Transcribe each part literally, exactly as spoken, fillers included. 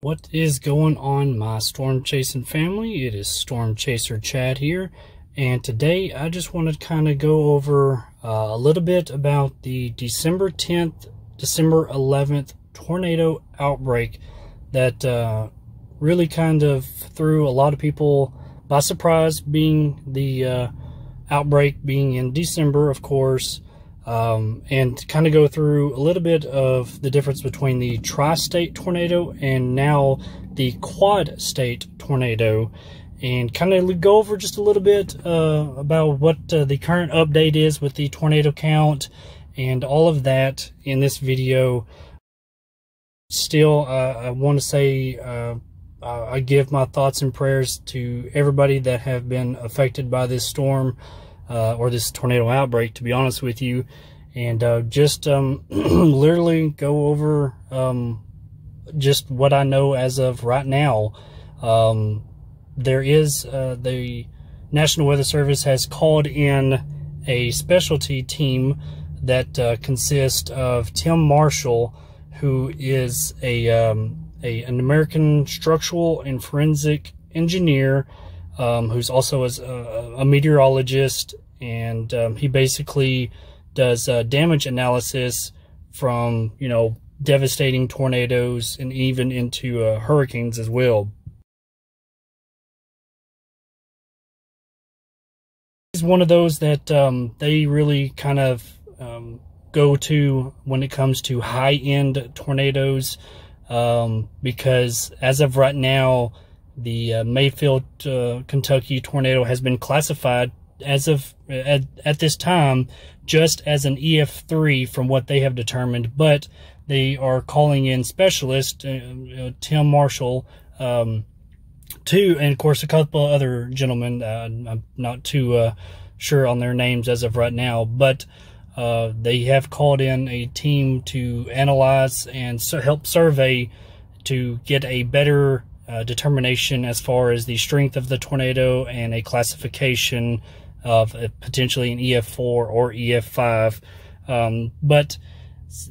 What is going on, my storm chasing family? It is Storm Chaser Chad here, and today I just wanted to kind of go over uh, a little bit about the December tenth, December eleventh tornado outbreak that uh, really kind of threw a lot of people by surprise, being the uh, outbreak being in December, of course. Um, and kind of go through a little bit of the difference between the Tri-State tornado and now the Quad-State tornado, and kind of go over just a little bit uh, about what uh, the current update is with the tornado count and all of that in this video. Still, uh, I want to say uh, I give my thoughts and prayers to everybody that have been affected by this storm. Uh, or this tornado outbreak, to be honest with you, and uh, just um, literally go over um, just what I know as of right now. Um, there is uh, the National Weather Service has called in a specialty team that uh, consists of Tim Marshall, who is a, um, a an American structural and forensic engineer, Um, who's also a, a meteorologist, and um, he basically does uh, damage analysis from, you know, devastating tornadoes and even into uh, hurricanes as well. He's one of those that um, they really kind of um, go to when it comes to high-end tornadoes, um, because as of right now, the uh, Mayfield, uh, Kentucky tornado has been classified as of at, at this time just as an E F three from what they have determined, but they are calling in specialist uh, uh, Tim Marshall um, too, and of course a couple of other gentlemen. Uh, I'm not too uh, sure on their names as of right now, but uh, they have called in a team to analyze and so help survey to get a better Uh, determination as far as the strength of the tornado and a classification of a, potentially an E F four or E F five. Um, but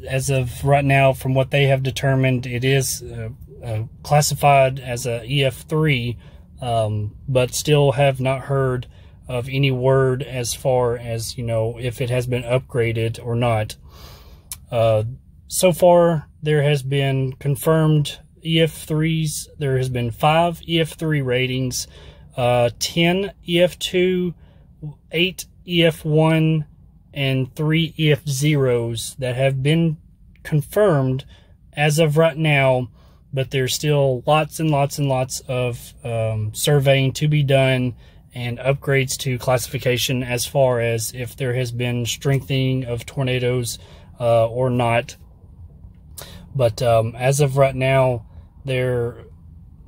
as of right now, from what they have determined, it is uh, uh, classified as a E F three, um, but still have not heard of any word as far as, you know, if it has been upgraded or not. Uh, so far, there has been confirmed E F threes. There has been five E F three ratings, uh, ten E F two, eight E F one, and three E F zeros that have been confirmed as of right now, but there's still lots and lots and lots of um, surveying to be done and upgrades to classification as far as if there has been strengthening of tornadoes uh, or not. But um, as of right now, there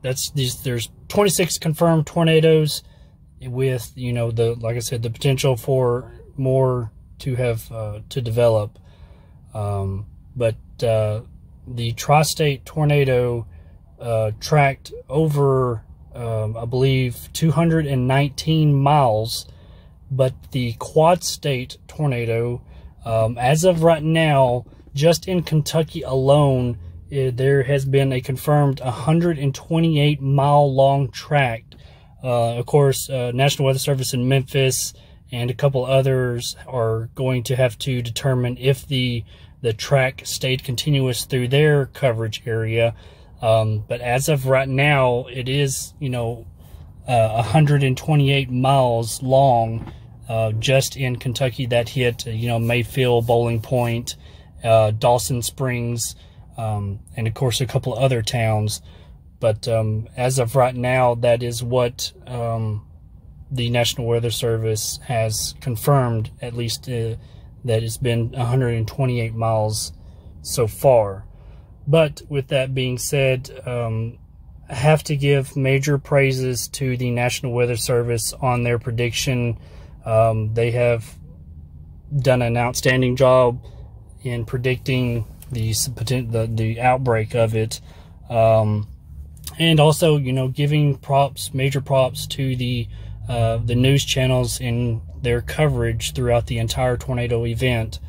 that's these there's twenty-six confirmed tornadoes, with, you know, the like I said, the potential for more to have uh, to develop. Um, but uh, the Tri-State tornado uh, tracked over um, I believe two hundred nineteen miles, but the Quad-State tornado um, as of right now, just in Kentucky alone, there has been a confirmed one hundred twenty-eight mile long tract. Uh, of course, uh, National Weather Service in Memphis and a couple others are going to have to determine if the the track stayed continuous through their coverage area. Um, but as of right now, it is, you know, uh, one hundred twenty-eight miles long uh, just in Kentucky that hit, you know, Mayfield, Bowling Point, Uh, Dawson Springs, um, and of course a couple of other towns. But um, as of right now, that is what um, the National Weather Service has confirmed, at least uh, that it's been one hundred twenty-eight miles so far. But with that being said, um, I have to give major praises to the National Weather Service on their prediction. Um, they have done an outstanding job in predicting the, the the outbreak of it, um, and also, you know, giving props, major props to the uh, the news channels in their coverage throughout the entire tornado event.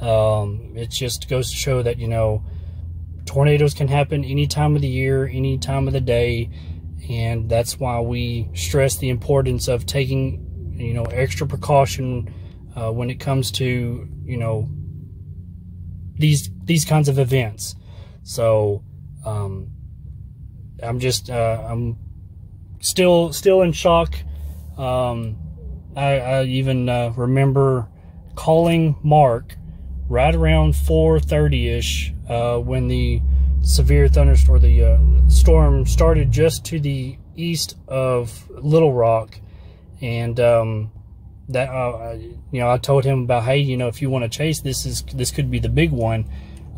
Um, it just goes to show that, you know, tornadoes can happen any time of the year, any time of the day, and that's why we stress the importance of taking, you know, extra precaution uh, when it comes to, you know, these these kinds of events. So um, I'm just uh, I'm still still in shock. Um, I, I even uh, remember calling Mark right around four thirty-ish uh, when the severe thunderstorm, or the uh, storm, started just to the east of Little Rock, and um, that uh, you know, I told him about, hey, you know, if you want to chase, this is this could be the big one.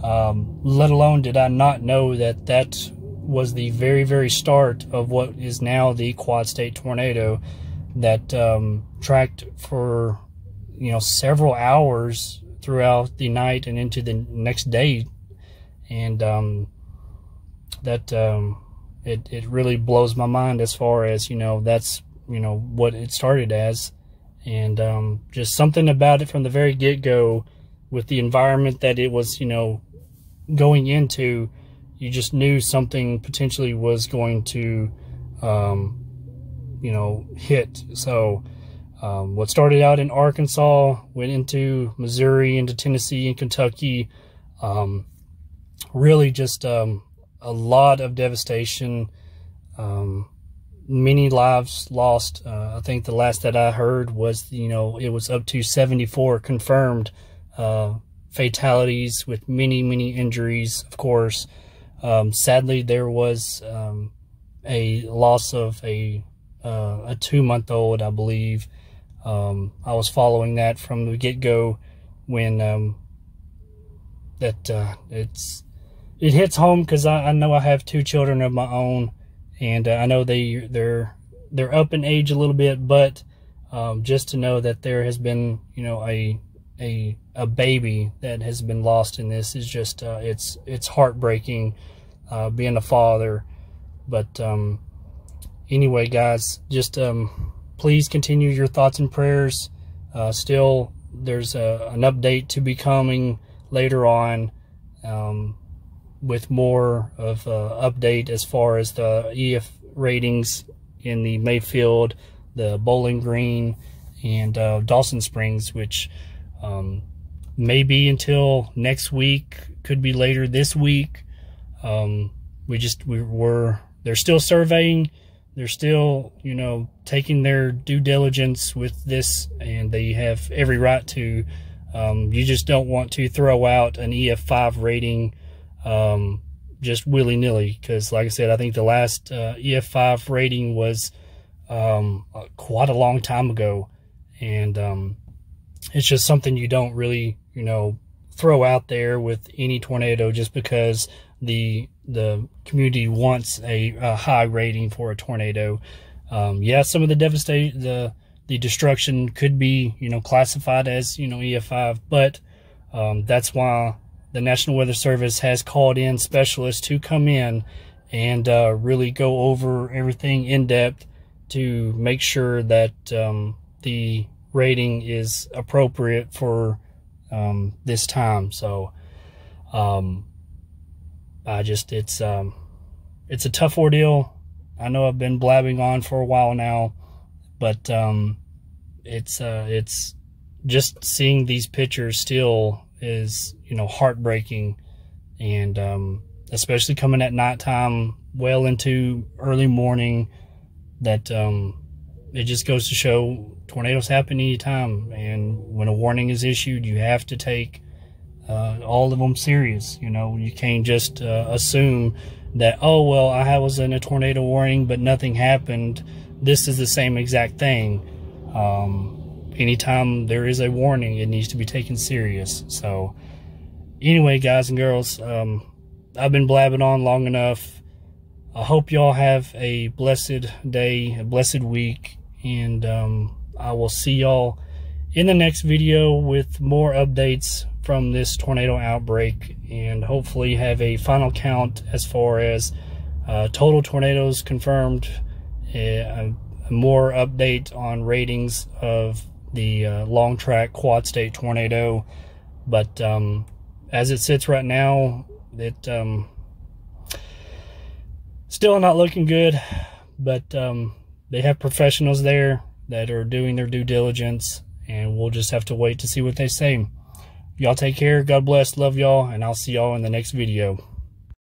Um, let alone did I not know that that was the very very start of what is now the Quad-State tornado that um, tracked for, you know, several hours throughout the night and into the next day. And um, that um, it, it really blows my mind as far as, you know, that's, you know, what it started as. And um, just something about it from the very get-go, with the environment that it was, you know, going into, you just knew something potentially was going to, um, you know, hit. So Um, what started out in Arkansas went into Missouri, into Tennessee and Kentucky. Um, really just um, a lot of devastation, um, many lives lost. Uh, I think the last that I heard was, you know, it was up to seventy-four confirmed uh, fatalities, with many, many injuries, of course. Um, sadly, there was um, a loss of a, uh, a two-month-old, I believe. Um, I was following that from the get-go when um, that uh, it's it hits home, because I, I know I have two children of my own, and uh, I know they they're they're up in age a little bit, but um, just to know that there has been, you know, a a a baby that has been lost in this is just uh, it's it's heartbreaking, uh, being a father. But um, anyway, guys, just um. please continue your thoughts and prayers. Uh, still, there's a, an update to be coming later on um, with more of an update as far as the E F ratings in the Mayfield, the Bowling Green, and uh, Dawson Springs, which um, may be until next week, could be later this week. Um, we just, we were, they're still surveying. They're still, you know, taking their due diligence with this, and they have every right to. Um, you just don't want to throw out an E F five rating um, just willy-nilly, because, like I said, I think the last uh, E F five rating was um, quite a long time ago, and um, it's just something you don't really, you know, throw out there with any tornado just because the the community wants a, a high rating for a tornado. Um, yeah, some of the devastation, the the destruction could be, you know, classified as, you know, E F five, but um, that's why the National Weather Service has called in specialists to come in and uh, really go over everything in depth to make sure that um, the rating is appropriate for um, this time. So um, I just, it's, um, it's a tough ordeal. I know I've been blabbing on for a while now, but, um, it's, uh, it's just seeing these pictures still is, you know, heartbreaking. And, um, especially coming at nighttime, well into early morning, that, um, it just goes to show tornadoes happen anytime. And when a warning is issued, you have to take Uh, all of them serious. You know, you can't just uh, assume that, oh, well, I was in a tornado warning but nothing happened. This is the same exact thing. Um, anytime there is a warning, it needs to be taken serious. So anyway, guys and girls, um, I've been blabbing on long enough. I hope y'all have a blessed day, a blessed week, and um, I will see y'all in the next video with more updates from this tornado outbreak, and hopefully have a final count as far as uh, total tornadoes confirmed, a, a more update on ratings of the uh, long track Quad-State tornado. But um, as it sits right now, it um, still not looking good, but um, they have professionals there that are doing their due diligence, and we'll just have to wait to see what they say. Y'all take care. God bless. Love y'all, and I'll see y'all in the next video.